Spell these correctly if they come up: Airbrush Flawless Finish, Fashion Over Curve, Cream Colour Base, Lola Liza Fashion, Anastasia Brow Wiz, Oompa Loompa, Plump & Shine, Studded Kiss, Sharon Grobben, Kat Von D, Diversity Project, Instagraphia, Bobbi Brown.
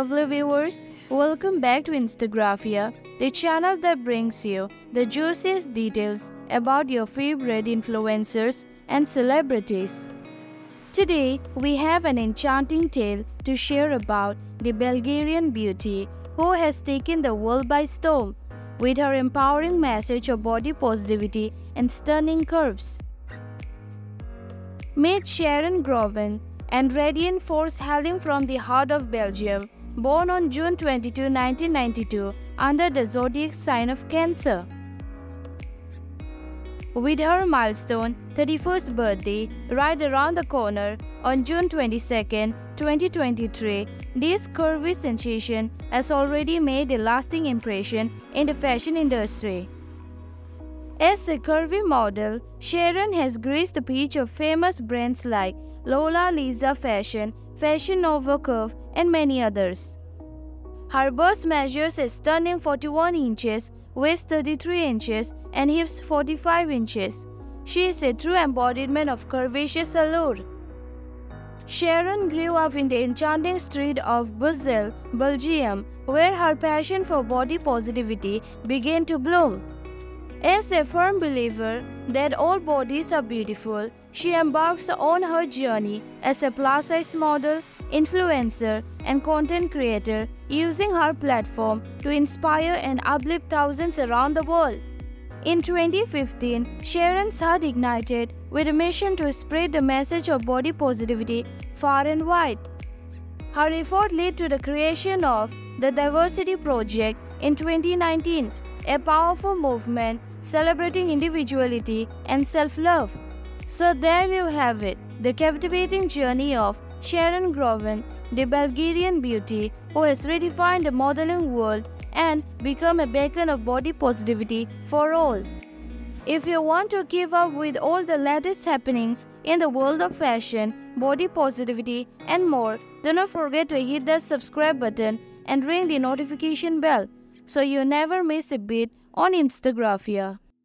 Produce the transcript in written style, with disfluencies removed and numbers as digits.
lovely viewers, welcome back to Instagraphia, the channel that brings you the juiciest details about your favorite influencers and celebrities. Today, we have an enchanting tale to share about the Bulgarian beauty who has taken the world by storm with her empowering message of body positivity and stunning curves. Meet Sharon Grobben, and radiant force hailing from the heart of Belgium, born on June 22, 1992, under the zodiac sign of Cancer. With her milestone, 31st birthday, right around the corner, on June 22, 2023, this curvy sensation has already made a lasting impression in the fashion industry. As a curvy model, Sharon has graced the pitch of famous brands like Lola Liza Fashion, Fashion Over Curve, and many others. Her bust measures a stunning 41 inches, waist 33 inches, and hips 45 inches. She is a true embodiment of curvaceous allure. Sharon grew up in the enchanting street of Brussels, Belgium, where her passion for body positivity began to bloom. As a firm believer that all bodies are beautiful, she embarks on her journey as a plus-size model, influencer, and content creator, using her platform to inspire and uplift thousands around the world. In 2015, Sharon's heart ignited with a mission to spread the message of body positivity far and wide. Her effort led to the creation of the Diversity Project in 2019, a powerful movement celebrating individuality and self-love. So there you have it, the captivating journey of Sharon Grobben, the Bulgarian beauty who has redefined the modeling world and become a beacon of body positivity for all. If you want to keep up with all the latest happenings in the world of fashion, body positivity and more, do not forget to hit that subscribe button and ring the notification bell so you never miss a beat on Instagraphia.